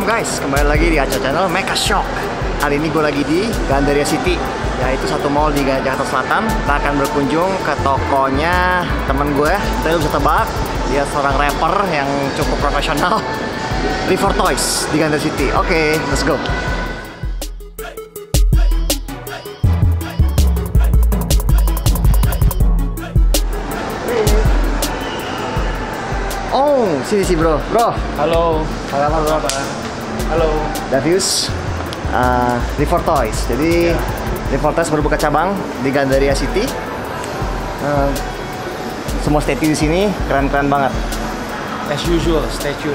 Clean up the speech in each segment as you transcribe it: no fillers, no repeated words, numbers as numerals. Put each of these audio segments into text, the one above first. Welcome guys, kembali lagi di Aco Channel Mekashock. Hari ini gue lagi di Gandaria City, yaitu satu mall di Jakarta Selatan. Kita akan berkunjung ke tokonya temen gue, Del Uso Tebak. Dia seorang rapper yang cukup profesional, Live4Toys di Gandaria City. Oke, let's go. Sini bro. Halo. Halo bro. Halo. Daviuz, Live4Toys. Jadi Live4Toys baru buka cabang di Gandaria City. Semua statue di sini keren-keren banget. As usual, statue.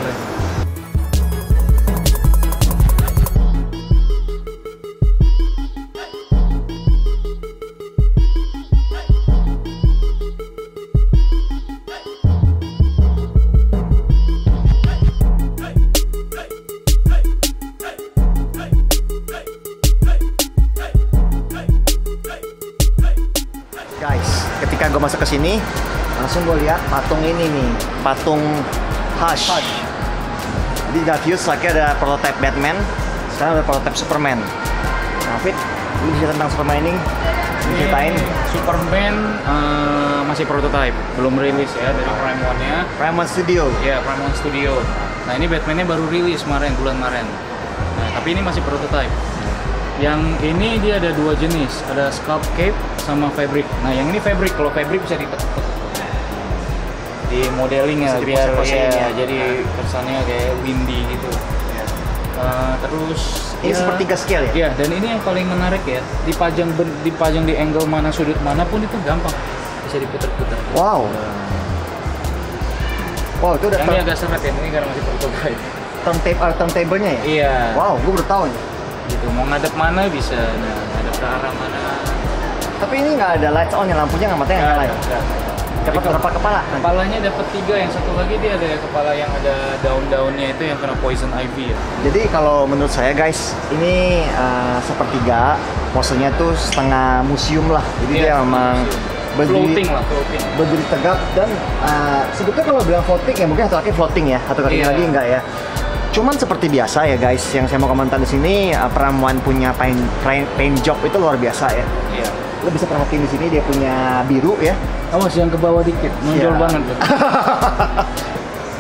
Ketika gue masuk ke sini, langsung gue lihat patung ini nih, patung Hush. Di Daviuz lagi ada prototype Batman, sekarang ada prototype Superman. Nah, Fit, ini cerita tentang Superman ini, ceritain. Superman masih prototype, belum rilis ya dari Prime 1-nya. Prime 1 Studio. Iya, Prime 1 Studio. Nah, ini Batman-nya baru rilis kemarin, bulan kemarin. Nah, tapi ini masih prototype. Yang ini dia ada dua jenis, ada scalp cape sama fabric. Nah, yang ini fabric. Kalau fabric bisa ditetek di modeling ya, biar ya, jadi kesannya kayak windy gitu. Yeah. Terus ini ya, sepertiga scale ya. Iya, dan ini yang paling menarik ya, dipajang di angle mana, sudut mana pun itu gampang, bisa diputar-putar. Wow. Wow, itu udah. Ini agak seret ya, ini karena masih prototype. Turntable-nya ya. Iya. Wow, gue baru tahu nih. Gitu, mau ngadep mana bisa, nah, ngadep ke arah mana. Tapi ini nggak ada lights on ya, lampunya nggak mati, nggak light. Dapat berapa kepala? Kepalanya dapat 3, yang satu lagi dia ada kepala yang ada daun-daunnya itu yang kena poison ivy ya. Jadi kalau menurut saya guys, ini sepertiga, posenya tuh setengah museum lah. Jadi dia memang berdiri tegak dan sebetulnya kalau bilang floating ya mungkin satu kaki floating ya, satu kaki lagi enggak ya. Cuman seperti biasa ya guys, yang saya mau komentar di sini, Prime 1 punya paint job itu luar biasa ya. Iya. Lo bisa perhatiin di sini dia punya biru ya. Awas yang ke bawah dikit, menonjol banget.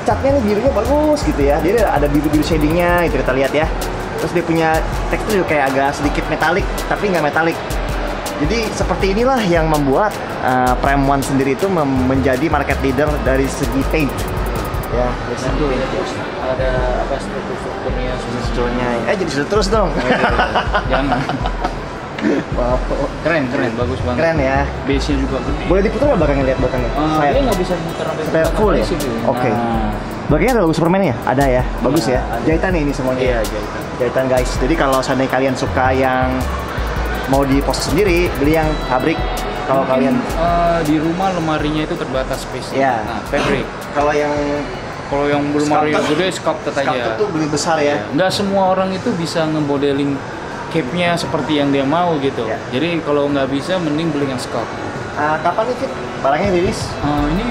Catnya nih birunya bagus gitu ya. Jadi ada biru-biru shadingnya itu kita lihat ya. Terus dia punya tekstur kayak agak sedikit metalik, tapi nggak metalik. Jadi seperti inilah yang membuat Prime 1 sendiri itu menjadi market leader dari segi paint. Ya, itu ada apa strukturnya. Jadi sudah terus dong. Jangan. Wow, keren, bagus banget. Keren ya. Base juga gede. Boleh diputar nggak belakangnya, lihat belakangnya? Saya nggak bisa putar sampai full ya. Oke. Bagiannya ada logo Superman ya? Ada ya. Bagus ya. Jahitan ini semuanya. Iya, jahitan. Jahitan guys. Jadi kalau seandainya kalian suka yang mau dipost sendiri, beli yang pabrik. Kalau kalian di rumah lemarinya itu terbatas space. Ya. Nah, fabric. Kalau yang belum lemari gede, sculpted aja. Sculpted tuh beli besar ya. Nggak semua orang itu bisa ngemodeling cape-nya seperti yang dia mau gitu. Ya. Jadi kalau nggak bisa, mending beli yang sculpt. Kapan nih Fit? Barangnya rilis? Ini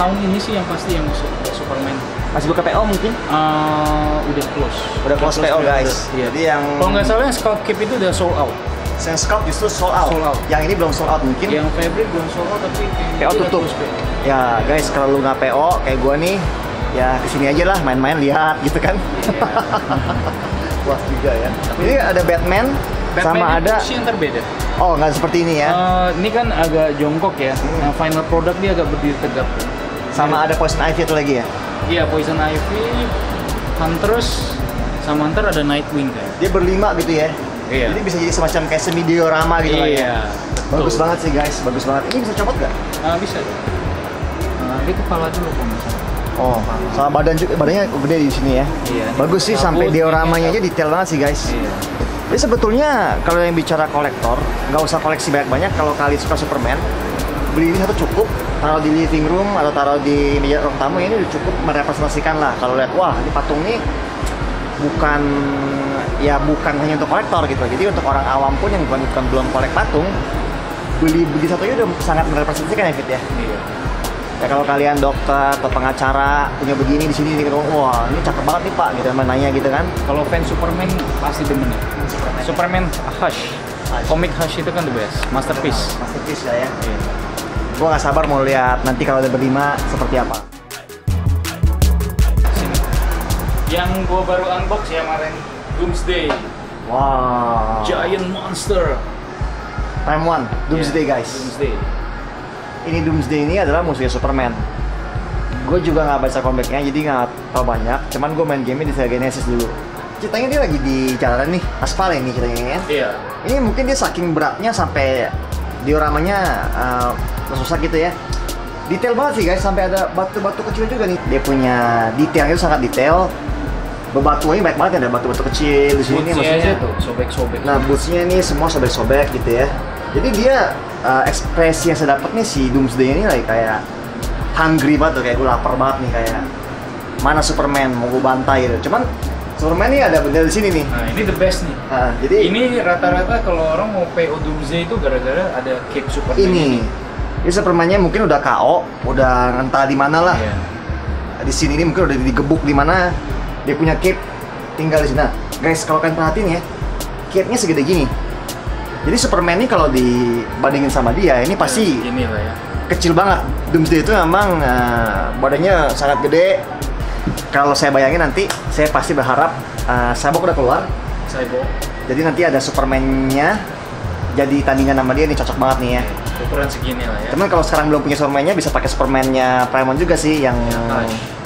tahun ini sih yang pasti yang masuk Superman. Masih buka PO mungkin? Udah close. Udah close PO guys. Iya. Jadi yang kalau nggak salah sculpt cape itu udah sold out. Yang sculpt justru sold out. Yang ini belum sold out mungkin. Yang fabric belum sold out tapi PO tutup. Ya guys, kalau lu nggak PO kayak gua nih, ya kesini aja lah main-main lihat gitu kan. Wah juga ya. Ini ada Batman sama ada. Yang terbeda. Oh nggak seperti ini ya? Ini kan agak jongkok ya. Nah, final product dia agak berdiri tegap. Sama ada Poison Ivy itu lagi ya? Iya Poison Ivy, Huntress, sama Hunter ada Nightwing kan. Dia berlima gitu ya? Iya. Jadi bisa jadi semacam kayak semi diorama gitu lah ya. Bagus banget sih guys, bagus banget. Ini bisa copot nggak? Bisa. Dia kepala dulu kalau misalnya. Oh, sama badan juga, badannya gede di sini ya. Iya. Bagus sih sampai dioramanya aja detail banget sih guys. Iya. Jadi sebetulnya kalau yang bicara kolektor, nggak usah koleksi banyak-banyak. Kalau kalian suka Superman, beli ini satu cukup. Taruh di living room atau taruh di meja ruang tamu ini udah cukup merepresentasikan lah. Kalau lihat wah ini patung nih bukan hanya untuk kolektor gitu. Jadi untuk orang awam pun yang belum kolek patung, beli satu aja udah sangat merepresentasikan ya Fit ya. Iya. Ya kalau kalian dokter atau pengacara punya begini di sini, wah ini cakep banget nih Pak, gitu emang nanya gitu kan. Kalau fans Superman pasti demen ya. Superman Hush. Komik Hush itu kan the best, masterpiece. Masterpiece ya. Yeah. Gua nggak sabar mau lihat nanti kalau ada berlima seperti apa. Sini. Yang gua baru unbox ya kemarin, Doomsday. Wow. Giant monster. Prime 1 Doomsday guys. Doomsday. Ini Doomsday ini adalah musuhnya Superman. Gue juga nggak baca komiknya, jadi nggak tahu banyak. Cuman gue main game di Sega Genesis dulu. Ceritanya dia lagi di jalan nih, aspal ya nih ceritanya kan? Iya. Ini mungkin dia saking beratnya sampai dioramanya susah gitu ya. Detail banget sih guys, sampai ada batu-batu kecil juga nih. Dia punya detailnya itu sangat detail. Bebatuannya banyak banget, ada batu-batu kecil di sini maksudnya tuh sobek-sobek. Nah, bootsnya nih semua sobek-sobek gitu ya. Jadi dia ekspresi yang saya dapat nih si Doomsday ini lagi kayak hungry banget tuh, kayak gue lapar banget nih, kayak mana Superman mau gue bantai gitu. Cuman Superman ini ada benda di sini nih. Nah, ini the best nih. Jadi ini rata-rata kalau orang mau PO Doomsday itu gara-gara ada cape Superman ini. Ini Superman-nya mungkin udah KO, udah entah di mana lah. Yeah. Di sini ini mungkin udah digebuk di mana. Dia punya cape tinggal di sini. Nah, guys, kalau kalian perhatiin ya, cape-nya segede gini. Jadi Superman ini kalau dibandingin sama dia, ini pasti ya. Kecil banget. Doomsday itu memang badannya sangat gede. Kalau saya bayangin nanti, saya pasti berharap Cyborg udah keluar. Cyborg. Jadi nanti ada Superman-nya, jadi tandingan sama dia, ini cocok banget nih ya. Ukuran segini lah ya. Cuman kalau sekarang belum punya Superman-nya, bisa pakai Superman-nya Prime 1 juga sih, yang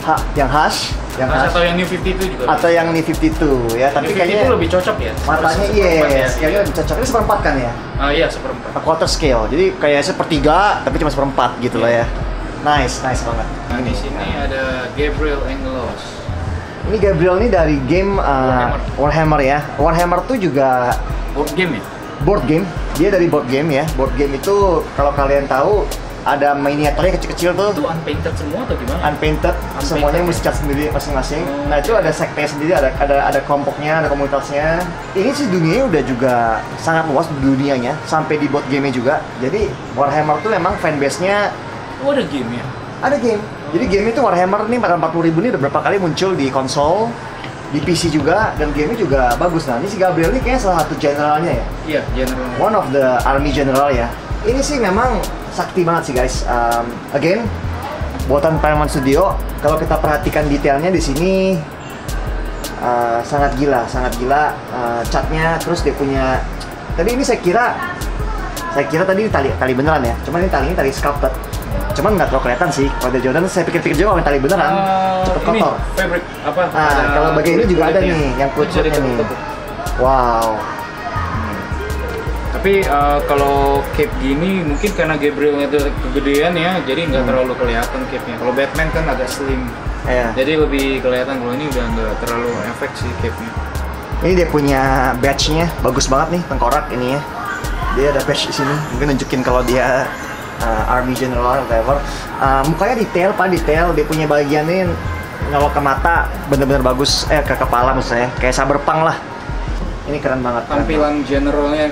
Hush atau yang New 52 juga. Atau yang New 52 ya, tapi kayaknya itu lebih cocok ya. Matanya iya, kayaknya lebih cocok. Ini seperempat kan ya? Ah iya, seperempat. A quarter scale. Jadi kayaknya sepertiga tapi cuma seperempat gitu lah ya. Nice, nice banget. Nah, di sini ada Gabriel Angelos. Ini Gabriel ini dari game Warhammer ya. Warhammer tuh juga board game ya? Board game. Dia dari board game ya. Board game itu kalau kalian tahu ada miniaturnya kecil-kecil tuh. Itu unpainted semua atau gimana? Unpainted, semuanya mesti cat sendiri masing-masing. Nah itu ada sekte sendiri, ada kelompoknya, ada komunitasnya. Ini sih dunianya udah juga sangat luas dunianya, sampai di board game-nya juga. Jadi Warhammer tuh memang fanbase-nya. Oh ada game ya? Ada game. Jadi game itu Warhammer nih 40.000 ini udah berapa kali muncul di konsol, di PC juga, dan gamenya juga bagus. Nah ini si Gabriel ini kayaknya salah satu generalnya ya? Iya, general. One of the army general ya. Ini sih memang sakti banget sih guys. Again, buatan Prime 1 Studio. Kalau kita perhatikan detailnya di sini sangat gila. Catnya, terus dia punya. Tadi ini saya kira tadi tali beneran ya. Cuman ini talinya tali sculpted. Cuman nggak terlalu kelihatan sih. Pada Jordan saya pikir-pikir juga kalau tali beneran cepet kotor. Fabric apa? Nah, kalau bagian ini juga ada nih yang kulit-kulitnya nih. Wow. Tapi kalau cape gini mungkin karena Gabrielnya itu kegedean ya, jadi nggak terlalu kelihatan cape-nya. Kalau Batman kan agak slim, jadi lebih kelihatan. Kalau ini udah nggak terlalu efek sih cape-nya. Ini dia punya badge-nya, bagus banget nih tengkorak ini ya. Dia ada badge di sini, mungkin nunjukin kalau dia army general atau whatever. Mukanya detail, detail. Dia punya bagiannya nyolok ke mata, bener-bener bagus. Ke kepala misalnya, kayak cyberpunk lah. Ini keren banget. Tampilan generalnya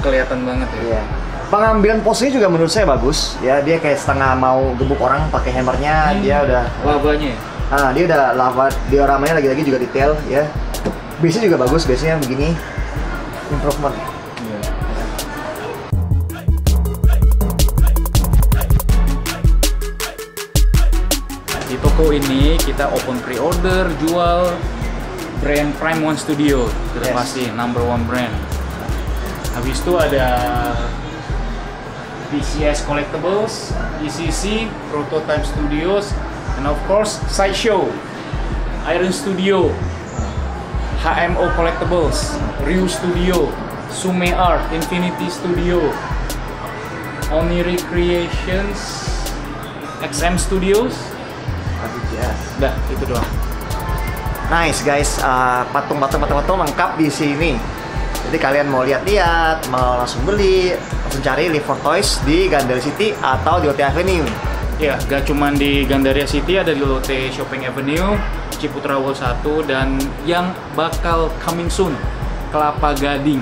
kelihatan banget ya. Iya. Pengambilan posenya juga menurut saya bagus. Ya, dia kayak setengah mau gebuk orang pakai hammernya, dia udah lavanya. Ah, dia udah lava. Dioramanya lagi-lagi juga detail ya. Base-nya juga bagus, base-nya begini. Improvement. Iya. Di toko ini kita open pre-order, jual brand Prime 1 Studio. Sudah pasti number one brand. Habis itu ada BCS Collectibles, DCC, Prototype Studios, and of course Sideshow, Iron Studio, HMO Collectibles, Ryu Studio, Tsume Art, Infinity Studio, Only Recreations, XM Studios. Udah, itu doang. Nice guys, patung-patung lengkap di sini. Jadi kalian mau lihat-lihat, mau langsung beli, langsung cari Live4Toys di Gandaria City atau di Lotte Avenue. Ya, gak cuma di Gandaria City, ada di Lotte Shopping Avenue, Ciputra World 1, dan yang bakal coming soon, Kelapa Gading.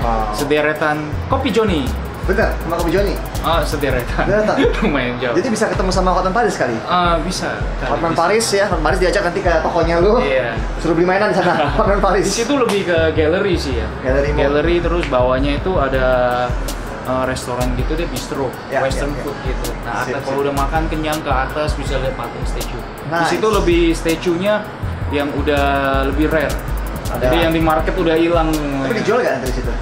Wow. Sederetan Kopi Joni. Bener, sama kamu Johnny? Oh, sederetan. Sederetan? Lumayan jauh. Jadi bisa ketemu sama Hotman Paris kali? Bisa. Hotman Paris ya, Hotman Paris diajak nanti ke tokonya lu. Iya. Suruh beli mainan di sana, Hotman Paris. Di situ lebih ke galeri sih ya. Galeri terus bawahnya itu ada restoran gitu deh, bistro, ya, western ya, food gitu. Nah, kalau udah makan kenyang ke atas bisa lihat patung statue. Nah, di situ lebih statue-nya yang udah lebih rare. Ada. Jadi yang di market udah hilang. Tapi dijual nggak dari situ?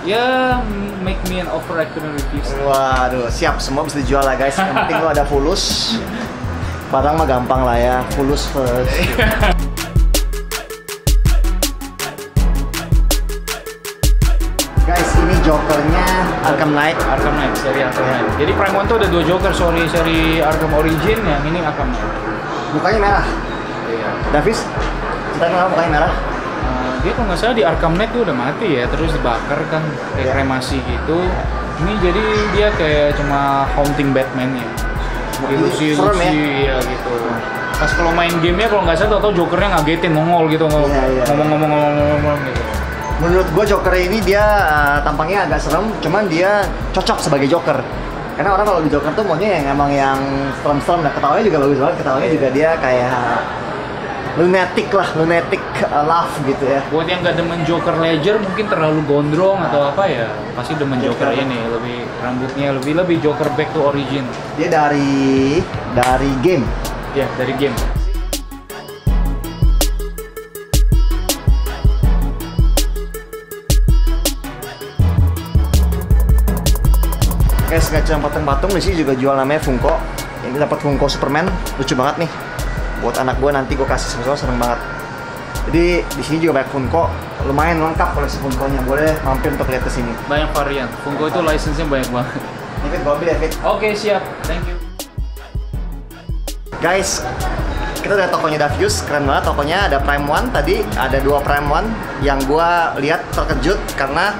Ya, make me an offer I couldn't refuse. Waduh, siap, semua bisa dijual lah guys. Yang penting lo ada fulus. Barang mah gampang lah ya, fulus first. Guys, ini jokernya Arkham Knight. Arkham Knight, seri Arkham Knight. Jadi Prime 1 tuh ada 2 joker, seri Arkham Origin, yang ini Arkham Knight. Mukanya merah. Iya. Daviuz, kita kenapa mukanya merah? Dia kalau nggak salah di Arkham Knight tuh udah mati ya, terus dibakar kan, kayak kremasi gitu. Ini jadi dia kayak cuma haunting Batman ya, ilusi-ilusi ya gitu. Pas kalau main gamenya kalau nggak salah tau-tau jokernya ngagetin, nongol gitu, ngomong-ngomong gitu. Menurut gue joker ini dia tampangnya agak serem, cuman dia cocok sebagai joker. Karena orang kalau di joker tuh maunya yang emang yang serem-serem, nah ketawanya juga bagus banget, ketawanya juga dia kayak lunatic lah, lunatic laugh gitu ya. Buat yang gak demen Joker Ledger mungkin terlalu gondrong atau apa ya, pasti demen Joker ini, lebih rambutnya lebih Joker back to origin. Dia dari game. Ya, dari game. Guys, gak cuma patung-patung, di sini juga jual namanya Funko. Ini dapat Funko Superman, lucu banget nih. Buat anak gue nanti gue kasih semua, seneng banget. Jadi di sini juga banyak Funko, lumayan lengkap koleksi Funko-nya. Boleh mampir untuk lihat ke sini. Banyak varian. Funko itu license-nya banyak banget. David, gue ambil ya, David. Oke, siap. Thank you. Guys, kita udah tokonya Daviuz, keren banget tokonya. Ada Prime 1 tadi, ada 2 Prime 1 yang gue lihat terkejut karena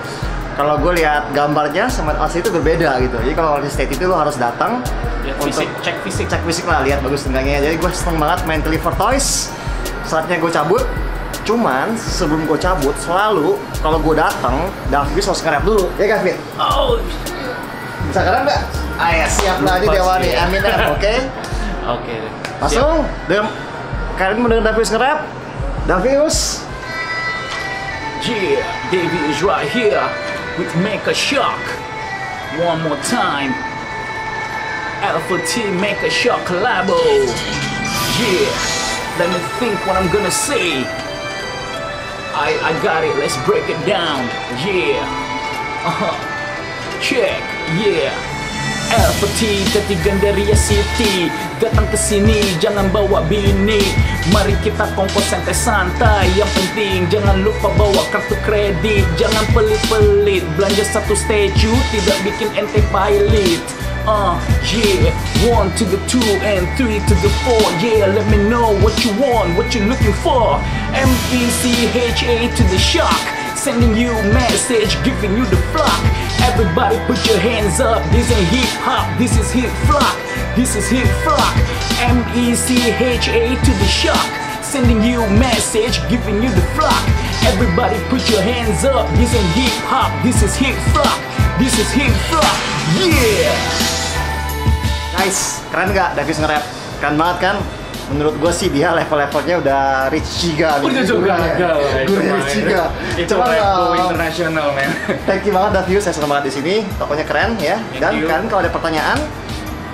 kalau gue lihat gambarnya sama asli itu berbeda gitu. Jadi kalau di state itu lo harus datang ya, untuk cek fisik lah, lihat bagus tenggangnya. Jadi gue seneng banget main Live4Toys. Saatnya gue cabut. Cuman sebelum gue cabut selalu kalau gue datang, Daviuz harus nge-rap dulu. Ya David. Oh. Bisa keren nggak? Ayo siap lah, ini Dewa nih. Eminem, oke? Oke. Langsung. Kalian mendengar Daviuz nge-rap? Daviuz. Yeah, Daviuz right here. With Mekashock, one more time. L4T Mekashock collabo. Yeah, let me think what I'm gonna say. I got it. Let's break it down. Yeah. Check. Yeah. L4T dari Gandaria City, datang ke sini jangan bawa bini. Mari kita kongko santai-santai, yang penting jangan lupa bawa kartu kredit. Jangan pelit-pelit, belanja satu statue tidak bikin ente pilot. Yeah, 1 to the 2 and 3 to the 4. Yeah, let me know what you want, what you looking for. M-E-C-H-A to the shock, sending you message, giving you the flock. Everybody put your hands up, this ain't hip hop, this is hip flock. This is hip flock, M-E-C-H-A to the shock, sending you message, giving you the flock. Everybody put your hands up, this ain't hip hop, this is hip flock. This is hip flock, yeah. Guys, keren gak Daviuz nge-rap? Keren banget kan? Menurut gue sih dia level-levelnya udah Rich Giga. Udah juga gurunya Rich Giga. Itu level internasional, man. Thank you banget Daviuz, saya senang banget di sini. Tokonya keren ya. Dan kalian kalau ada pertanyaan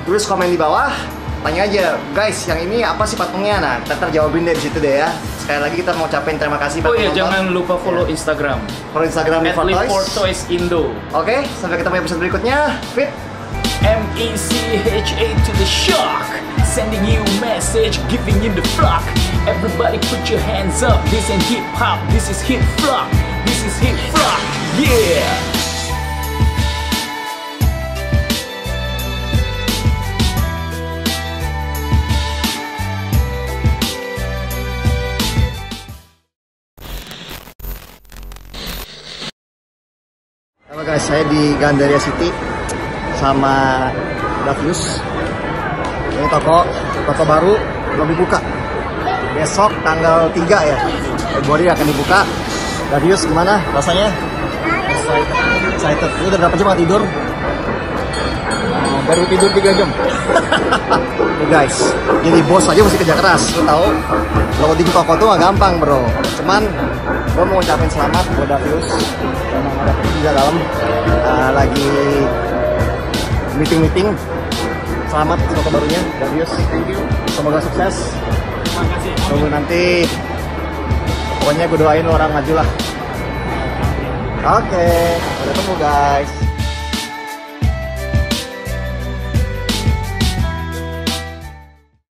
tulis komen di bawah, tanya aja. Guys, yang ini apa sih patungnya? Nah, kita terjawabin deh di situ deh ya. Sekali lagi kita mau ucapin terima kasih buat penonton. Oh iya, jangan lupa follow Instagram. Follow Instagram Live4Toys Indo. Oke, sampai ketemu episode berikutnya. Fit. M-E-C-H-A to the shock, sending you message, giving you the flock. Everybody put your hands up, this ain't hip hop, this is hip flock. This is hip flock, yeah. Halo guys, saya di Gandaria City sama Daviuz. Ini toko baru belum dibuka. Besok tanggal 3 ya Februari akan dibuka. Daviuz, gimana rasanya? Excited. Lu udah berapa jam gak tidur? baru tidur 3 jam. Nih guys, jadi bos aja mesti kerja keras. Lu tahu, loading toko tuh gak gampang bro. Cuman gue mau ngucapin selamat buat Daviuz yang ada kerja dalam lagi meeting-meeting. Selamat toko barunya Daviuz. Thank you. Semoga sukses. Terima kasih. Tunggu nanti. Pokoknya gue doain orang maju lah. Oke, sampai ketemu guys.